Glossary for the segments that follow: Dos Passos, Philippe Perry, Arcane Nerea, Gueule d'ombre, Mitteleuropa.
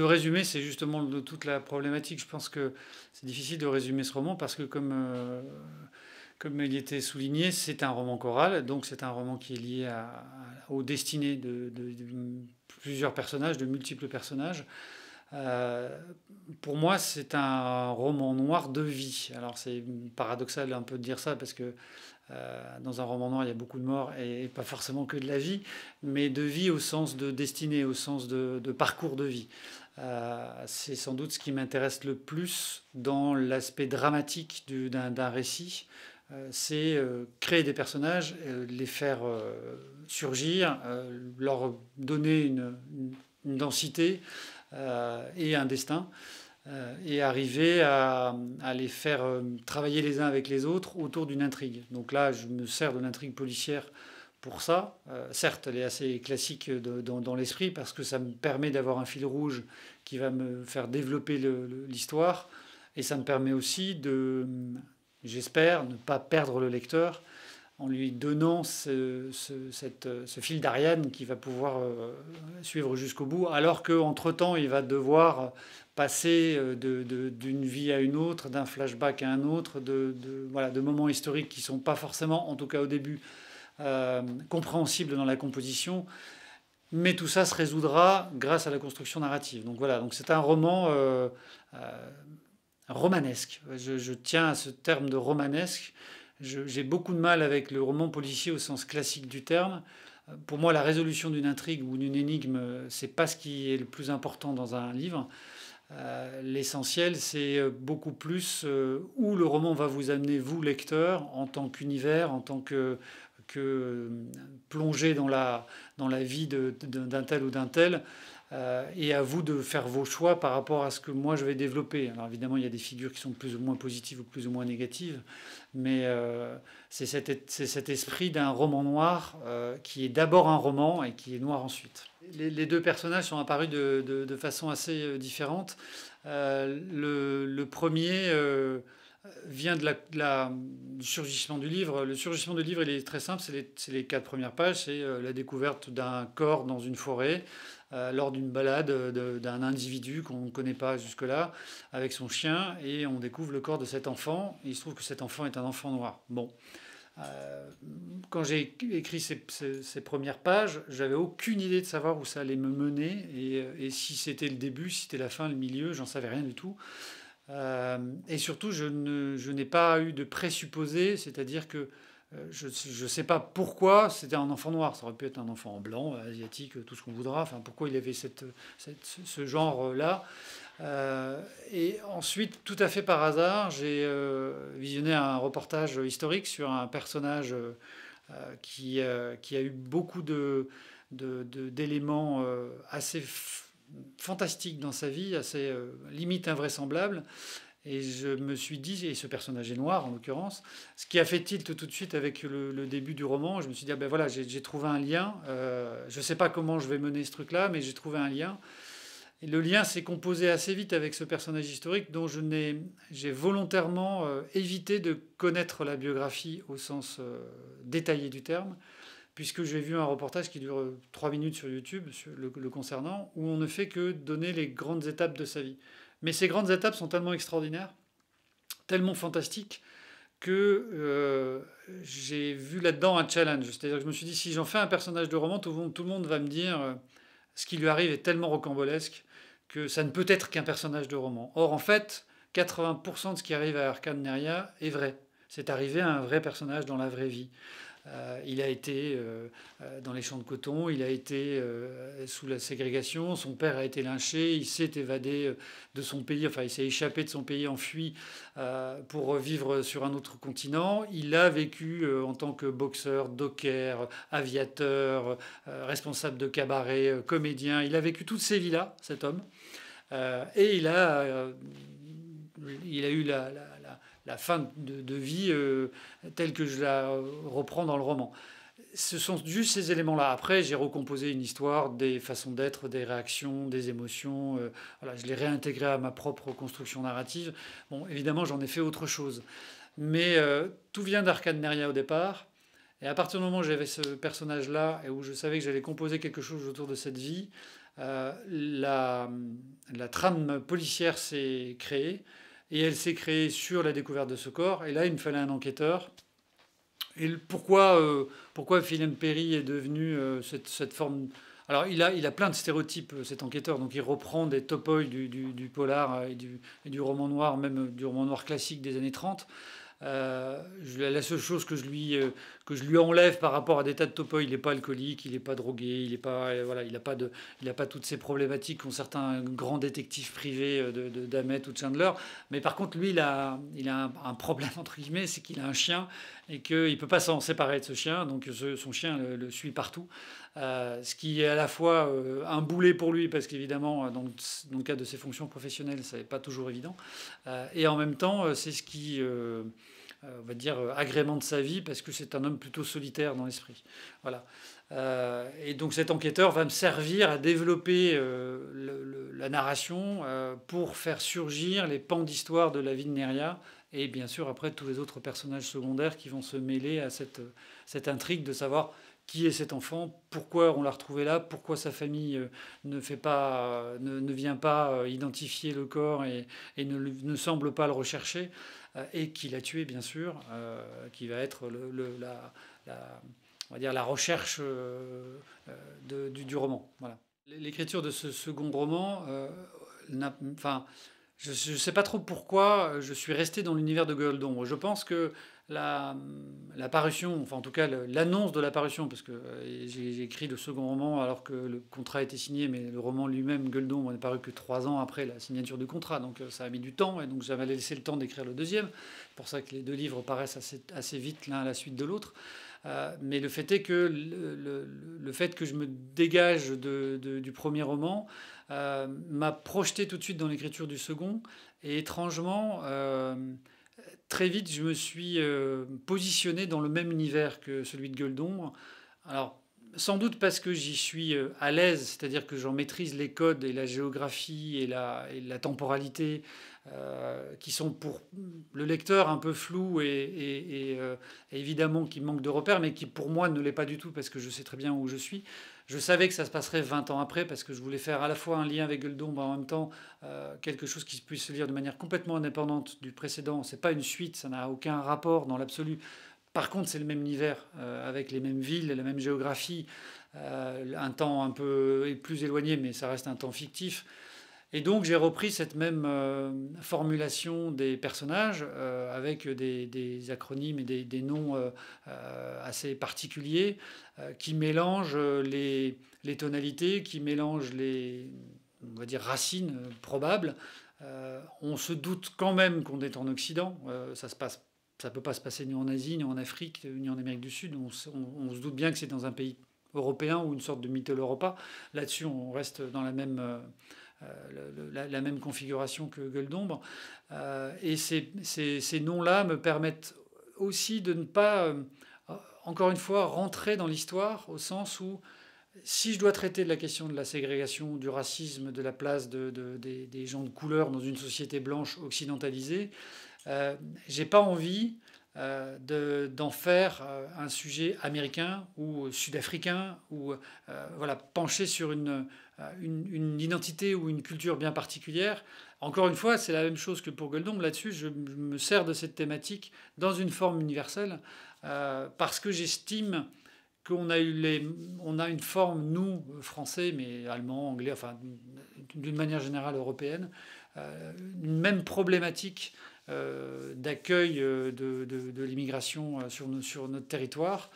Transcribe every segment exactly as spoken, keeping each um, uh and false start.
le résumé, c'est justement de toute la problématique. Je pense que c'est difficile de résumer ce roman parce que, comme, euh, comme il était souligné, c'est un roman choral, donc c'est un roman qui est lié à, à, aux destinées de, de, de plusieurs personnages, de multiples personnages. Euh, pour moi, c'est un roman noir de vie. Alors, c'est paradoxal un peu de dire ça parce que euh, dans un roman noir, il y a beaucoup de morts et, et pas forcément que de la vie, mais de vie au sens de destinée, au sens de, de parcours de vie. Euh, c'est sans doute ce qui m'intéresse le plus dans l'aspect dramatique du, d'un, d'un récit. Euh, c'est euh, créer des personnages, euh, les faire euh, surgir, euh, leur donner une, une, une densité. Euh, et un destin, euh, et arriver à, à les faire euh, travailler les uns avec les autres autour d'une intrigue. Donc là, je me sers de l'intrigue policière pour ça. Euh, certes, elle est assez classique de, dans, dans l'esprit, parce que ça me permet d'avoir un fil rouge qui va me faire développer l'histoire, et ça me permet aussi de, j'espère, ne pas perdre le lecteur, en lui donnant ce, ce, cette, ce fil d'Ariane qui va pouvoir euh, suivre jusqu'au bout, alors qu'entre-temps, il va devoir passer de, de, d'une vie à une autre, d'un flashback à un autre, de, de, voilà, de moments historiques qui ne sont pas forcément, en tout cas au début, euh, compréhensibles dans la composition. Mais tout ça se résoudra grâce à la construction narrative. Donc voilà, donc c'est un roman euh, euh, romanesque. Je, je tiens à ce terme de romanesque. J'ai beaucoup de mal avec le roman policier au sens classique du terme. Pour moi, la résolution d'une intrigue ou d'une énigme, c'est pas ce qui est le plus important dans un livre. Euh, l'essentiel, c'est beaucoup plus euh, où le roman va vous amener, vous, lecteur, en tant qu'univers, en tant que, que plongé dans la, dans la vie d'un tel ou d'un tel. Euh, et à vous de faire vos choix par rapport à ce que moi je vais développer. Alors évidemment, il y a des figures qui sont plus ou moins positives ou plus ou moins négatives, mais euh, c'est cet, cet esprit d'un roman noir euh, qui est d'abord un roman et qui est noir ensuite. Les, les deux personnages sont apparus de, de, de façon assez différente. Euh, le, le premier euh, vient de la, de la, du surgissement du livre. Le surgissement du livre, il est très simple, c'est les, les quatre premières pages, c'est euh, la découverte d'un corps dans une forêt, lors d'une balade d'un individu qu'on ne connaît pas jusque-là, avec son chien, et on découvre le corps de cet enfant, et il se trouve que cet enfant est un enfant noir. Bon, euh, quand j'ai écrit ces, ces, ces premières pages, j'avais aucune idée de savoir où ça allait me mener, et, et si c'était le début, si c'était la fin, le milieu, j'en savais rien du tout. Euh, et surtout, je ne, je n'ai pas eu de présupposé, c'est-à-dire que je ne sais pas pourquoi c'était un enfant noir, ça aurait pu être un enfant en blanc, asiatique, tout ce qu'on voudra, enfin, pourquoi il avait cette, cette, ce genre-là. Euh, et ensuite, tout à fait par hasard, j'ai euh, visionné un reportage historique sur un personnage euh, qui, euh, qui a eu beaucoup de, de, de, d'éléments euh, assez fantastiques dans sa vie, assez euh, limite invraisemblables. Et je me suis dit, et ce personnage est noir en l'occurrence, ce qui a fait tilt tout de suite avec le, le début du roman. Je me suis dit, ah ben voilà, j'ai trouvé un lien. Euh, je ne sais pas comment je vais mener ce truc-là, mais j'ai trouvé un lien. Et le lien s'est composé assez vite avec ce personnage historique dont j'ai volontairement euh, évité de connaître la biographie au sens euh, détaillé du terme, puisque j'ai vu un reportage qui dure trois minutes sur YouTube, sur le, le concernant, où on ne fait que donner les grandes étapes de sa vie. Mais ces grandes étapes sont tellement extraordinaires, tellement fantastiques, que euh, j'ai vu là-dedans un challenge. C'est-à-dire que je me suis dit, si j'en fais un personnage de roman, tout le monde, tout le monde va me dire euh, ce qui lui arrive est tellement rocambolesque que ça ne peut être qu'un personnage de roman. Or, en fait, quatre-vingts pour cent de ce qui arrive à Arcane Nerea est vrai. C'est arrivé à un vrai personnage dans la vraie vie. Euh, il a été euh, dans les champs de coton, il a été euh, sous la ségrégation, son père a été lynché, il s'est évadé de son pays, enfin il s'est échappé de son pays en fuite euh, pour vivre sur un autre continent. Il a vécu euh, en tant que boxeur, docker, aviateur, euh, responsable de cabaret, euh, comédien. Il a vécu toutes ces vies-là, cet homme, euh, et il a, euh, il a eu la... la la fin de, de vie euh, telle que je la reprends dans le roman. Ce sont juste ces éléments-là. Après, j'ai recomposé une histoire, des façons d'être, des réactions, des émotions. Euh, voilà, je l'ai réintégré à ma propre construction narrative. Bon, évidemment, j'en ai fait autre chose. Mais euh, tout vient d'Arcane Nerea au départ. Et à partir du moment où j'avais ce personnage-là et où je savais que j'allais composer quelque chose autour de cette vie, euh, la, la trame policière s'est créée, et elle s'est créée sur la découverte de ce corps, et là il me fallait un enquêteur. Et pourquoi, euh, pourquoi Philippe Perry est devenu euh, cette, cette forme... Alors il a, il a plein de stéréotypes, cet enquêteur, donc il reprend des topoi du, du, du polar et du, et du roman noir, même du roman noir classique des années trente. Euh, la seule chose que je, lui, euh, que je lui enlève par rapport à des tas de topoi, il n'est pas alcoolique, il n'est pas drogué, il n'a pas, euh, voilà, pas, pas toutes ces problématiques qu'ont certains grands détectives privés euh, de, de Damet ou de Chandler. Mais par contre, lui, il a, il a un, un problème, entre guillemets, c'est qu'il a un chien et qu'il ne peut pas s'en séparer de ce chien, donc ce, son chien le, le suit partout. Euh, ce qui est à la fois euh, un boulet pour lui, parce qu'évidemment, dans, dans le cadre de ses fonctions professionnelles, ce n'est pas toujours évident. Euh, et en même temps, c'est ce qui... Euh, on va dire, agrémente sa vie, parce que c'est un homme plutôt solitaire dans l'esprit. Voilà. Euh, et donc cet enquêteur va me servir à développer euh, le, le, la narration euh, pour faire surgir les pans d'histoire de la vie de Nerea, et bien sûr après tous les autres personnages secondaires qui vont se mêler à cette, cette intrigue de savoir qui est cet enfant, pourquoi on l'a retrouvé là, pourquoi sa famille ne, fait pas, ne, ne vient pas identifier le corps et, et ne, ne semble pas le rechercher, et qui l'a tué, bien sûr, euh, qui va être le, le, la, la, on va dire la recherche euh, de, du, du roman. Voilà. L'écriture de ce second roman, euh, n'a, enfin, je ne sais pas trop pourquoi je suis resté dans l'univers de Gueule d'ombre. Je pense que la, la parution, enfin en tout cas l'annonce de la parution, parce que j'ai écrit le second roman alors que le contrat a été signé, mais le roman lui-même, Gueule d'ombre, n'est paru que trois ans après la signature du contrat, donc ça a mis du temps, et donc j'avais laissé le temps d'écrire le deuxième. C'est pour ça que les deux livres paraissent assez, assez vite l'un à la suite de l'autre. Euh, mais le fait est que le, le, le fait que je me dégage de, de, du premier roman euh, m'a projeté tout de suite dans l'écriture du second, et étrangement... Euh, Très vite, je me suis euh, positionné dans le même univers que celui de Gueule d'ombre. Alors, sans doute parce que j'y suis euh, à l'aise, c'est-à-dire que j'en maîtrise les codes et la géographie et la, et la temporalité, euh, qui sont pour le lecteur un peu flous et, et, et euh, évidemment qui manque de repères, mais qui pour moi ne l'est pas du tout parce que je sais très bien où je suis. Je savais que ça se passerait vingt ans après, parce que je voulais faire à la fois un lien avec Gueule d'ombre, en même temps euh, quelque chose qui puisse se lire de manière complètement indépendante du précédent. C'est pas une suite, ça n'a aucun rapport dans l'absolu. Par contre, c'est le même univers, euh, avec les mêmes villes, la même géographie, euh, un temps un peu plus éloigné, mais ça reste un temps fictif. Et donc j'ai repris cette même euh, formulation des personnages euh, avec des, des acronymes et des, des noms euh, euh, assez particuliers euh, qui mélangent les, les tonalités, qui mélangent les, on va dire, racines euh, probables. Euh, on se doute quand même qu'on est en Occident, euh, ça se passe, ça peut pas se passer ni en Asie, ni en Afrique, ni en Amérique du Sud, on, on, on se doute bien que c'est dans un pays européen ou une sorte de Mitteleuropa. Là-dessus on reste dans la même... Euh, Euh, la, la même configuration que Gueule d'ombre. Euh, et ces, ces, ces noms-là me permettent aussi de ne pas, euh, encore une fois, rentrer dans l'histoire, au sens où, si je dois traiter de la question de la ségrégation, du racisme, de la place de, de, des, des gens de couleur dans une société blanche occidentalisée, euh, j'ai pas envie... Euh, de, d'en faire euh, un sujet américain ou sud-africain, ou euh, voilà, pencher sur une, une, une identité ou une culture bien particulière. Encore une fois, c'est la même chose que pour Gueule d'ombre. Là-dessus, je, je me sers de cette thématique dans une forme universelle, euh, parce que j'estime qu'on a, eu les, on a une forme, nous, français, mais allemands, anglais, enfin, d'une manière générale européenne, euh, une même problématique Euh, d'accueil de, de, de l'immigration sur, sur notre territoire,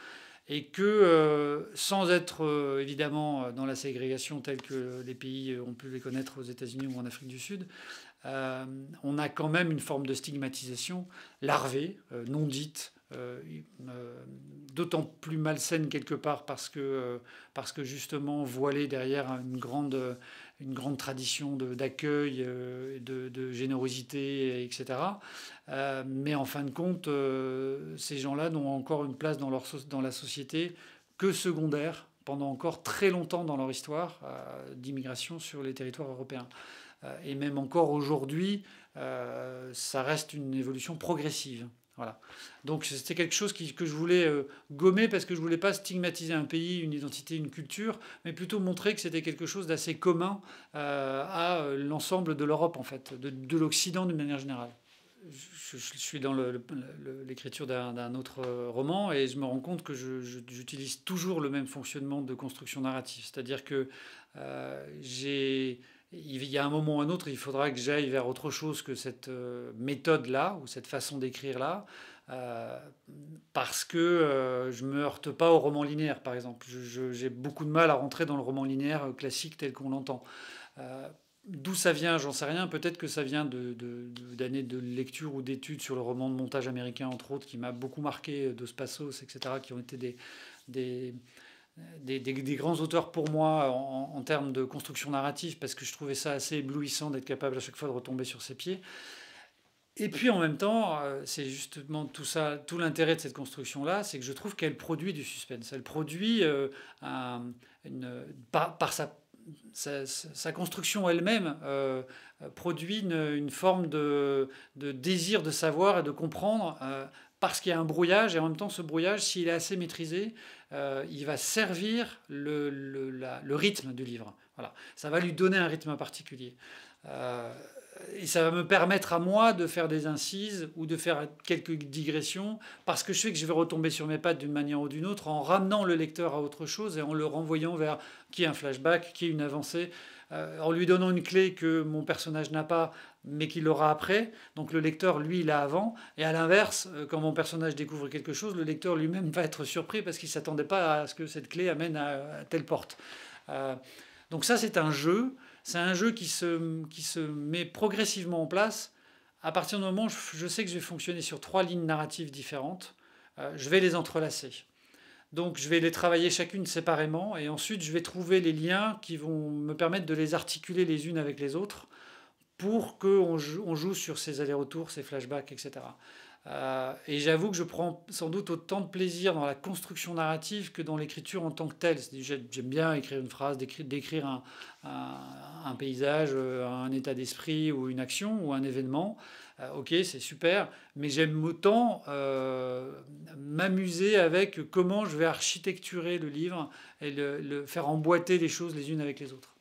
et que euh, sans être euh, évidemment dans la ségrégation telle que les pays ont pu les connaître aux États-Unis ou en Afrique du Sud, euh, on a quand même une forme de stigmatisation larvée, euh, non dite, euh, euh, d'autant plus malsaine quelque part parce que, euh, parce que justement voilée derrière une grande... Euh, une grande tradition d'accueil, de, de, de générosité, et cetera. Euh, mais en fin de compte, euh, ces gens-là n'ont encore une place dans, leur so dans la société que secondaire, pendant encore très longtemps dans leur histoire euh, d'immigration sur les territoires européens. Euh, et même encore aujourd'hui, euh, ça reste une évolution progressive. Voilà. Donc c'était quelque chose qui, que je voulais euh, gommer parce que je ne voulais pas stigmatiser un pays, une identité, une culture, mais plutôt montrer que c'était quelque chose d'assez commun euh, à l'ensemble de l'Europe, en fait, de, de l'Occident d'une manière générale. Je, je suis dans l'écriture d'un autre roman et je me rends compte que j'utilise toujours le même fonctionnement de construction narrative. C'est-à-dire que euh, j'ai... il y a un moment ou un autre, il faudra que j'aille vers autre chose que cette méthode-là ou cette façon d'écrire-là, euh, parce que euh, je ne me heurte pas au roman linéaire, par exemple. J'ai beaucoup de mal à rentrer dans le roman linéaire classique tel qu'on l'entend. Euh, D'où ça vient, j'en sais rien. Peut-être que ça vient de, de, de, d'années de lecture ou d'études sur le roman de montage américain, entre autres, qui m'a beaucoup marqué, Dos Passos, et cetera, qui ont été des... des Des, des, des grands auteurs pour moi en, en termes de construction narrative, parce que je trouvais ça assez éblouissant d'être capable à chaque fois de retomber sur ses pieds. Et puis en même temps, c'est justement tout ça, tout l'intérêt de cette construction-là, c'est que je trouve qu'elle produit du suspense. Elle produit euh, un, une, par, par sa, sa, sa construction elle-même, euh, produit une, une forme de, de désir de savoir et de comprendre. Euh, Parce qu'il y a un brouillage, et en même temps, ce brouillage, s'il est assez maîtrisé, euh, il va servir le, le, la, le rythme du livre. Voilà. Ça va lui donner un rythme particulier. Euh, et ça va me permettre à moi de faire des incises ou de faire quelques digressions, parce que je sais que je vais retomber sur mes pattes d'une manière ou d'une autre en ramenant le lecteur à autre chose et en le renvoyant vers qui est un flashback, qui est une avancée, euh, en lui donnant une clé que mon personnage n'a pas, mais qu'il l'aura après, donc le lecteur, lui, il l'a avant, et à l'inverse, quand mon personnage découvre quelque chose, le lecteur lui-même va être surpris parce qu'il ne s'attendait pas à ce que cette clé amène à, à telle porte. Euh, donc ça, c'est un jeu, c'est un jeu qui se, qui se met progressivement en place. À partir du moment où je, je sais que je vais fonctionner sur trois lignes narratives différentes, euh, je vais les entrelacer. Donc je vais les travailler chacune séparément, et ensuite je vais trouver les liens qui vont me permettre de les articuler les unes avec les autres, pour qu'on joue, on joue sur ces allers-retours, ces flashbacks, et cetera. Euh, et j'avoue que je prends sans doute autant de plaisir dans la construction narrative que dans l'écriture en tant que telle. J'aime bien écrire une phrase, décrire, décrire un, un, un paysage, un état d'esprit ou une action ou un événement. Euh, ok, c'est super, mais j'aime autant euh, m'amuser avec comment je vais architecturer le livre et le, le faire emboîter les choses les unes avec les autres.